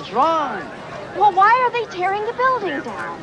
What's wrong? Well, why are they tearing the building down?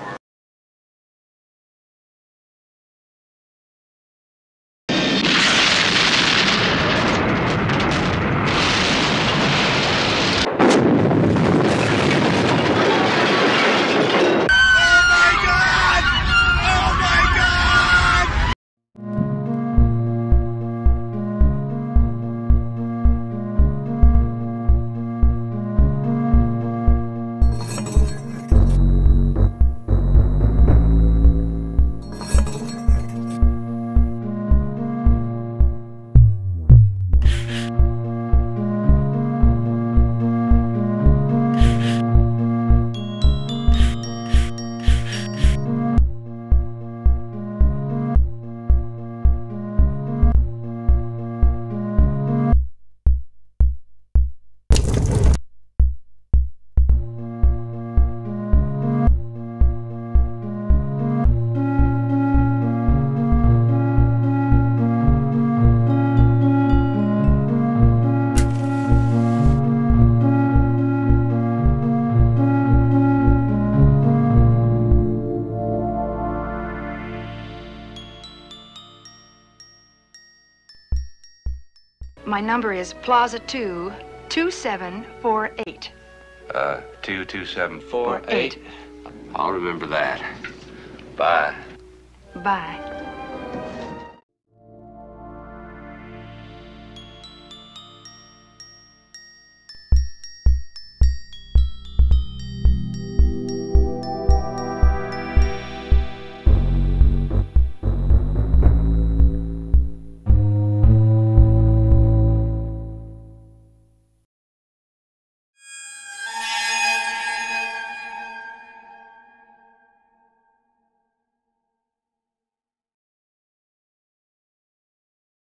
My number is Plaza 2, 2748. 22748. I'll remember that. Bye. Bye.